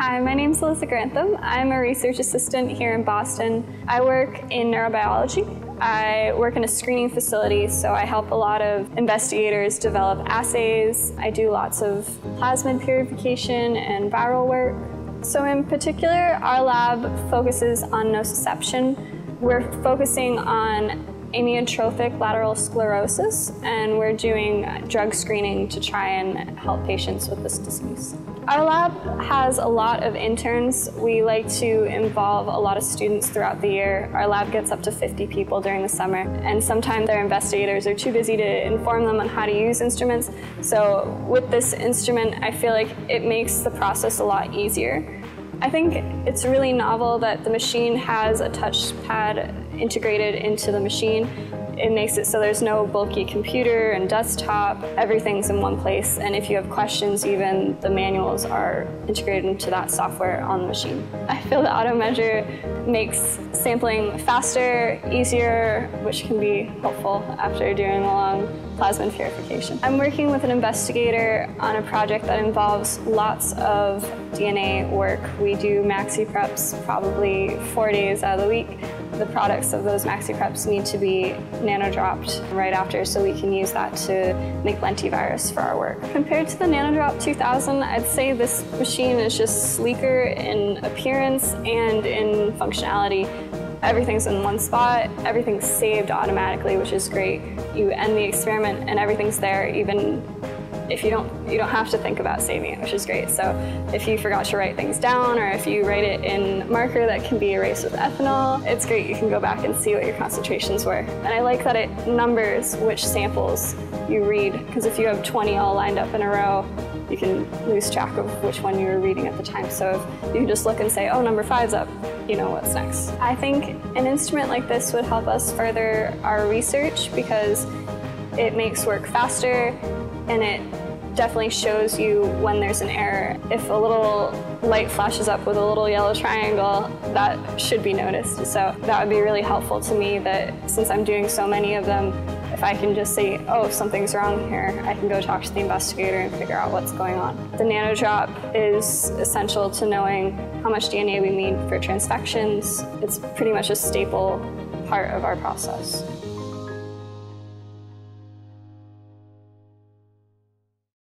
Hi, my name is Alyssa Grantham. I'm a research assistant here in Boston. I work in neurobiology. I work in a screening facility, so I help a lot of investigators develop assays. I do lots of plasmid purification and viral work. So in particular, our lab focuses on nociception. We're focusing on amyotrophic lateral sclerosis, and we're doing drug screening to try and help patients with this disease. Our lab has a lot of interns. We like to involve a lot of students throughout the year. Our lab gets up to 50 people during the summer, and sometimes their investigators are too busy to inform them on how to use instruments. So with this instrument, I feel like it makes the process a lot easier. I think it's really novel that the machine has a touchpad integrated into the machine. It makes it so there's no bulky computer and desktop. Everything's in one place, and if you have questions, even the manuals are integrated into that software on the machine. I feel the AutoMeasure makes sampling faster, easier, which can be helpful after doing a long plasmid purification. I'm working with an investigator on a project that involves lots of DNA work. We do maxi preps probably 4 days out of the week. The products of those maxi preps need to be nanodropped right after, so we can use that to make lentivirus for our work. Compared to the NanoDrop 2000, I'd say this machine is just sleeker in appearance and in functionality. Everything's in one spot, everything's saved automatically, which is great. You end the experiment and everything's there, even if you don't have to think about saving it, which is great. So if you forgot to write things down, or if you write it in marker that can be erased with ethanol, it's great. You can go back and see what your concentrations were. And I like that it numbers which samples you read, because if you have 20 all lined up in a row, you can lose track of which one you were reading at the time. So if you just look and say, oh, number 5's up, you know what's next. I think an instrument like this would help us further our research, because it makes work faster, and it definitely shows you when there's an error. If a little light flashes up with a little yellow triangle, that should be noticed. So that would be really helpful to me, that since I'm doing so many of them, if I can just say, oh, something's wrong here, I can go talk to the investigator and figure out what's going on. The NanoDrop is essential to knowing how much DNA we need for transfections. It's pretty much a staple part of our process.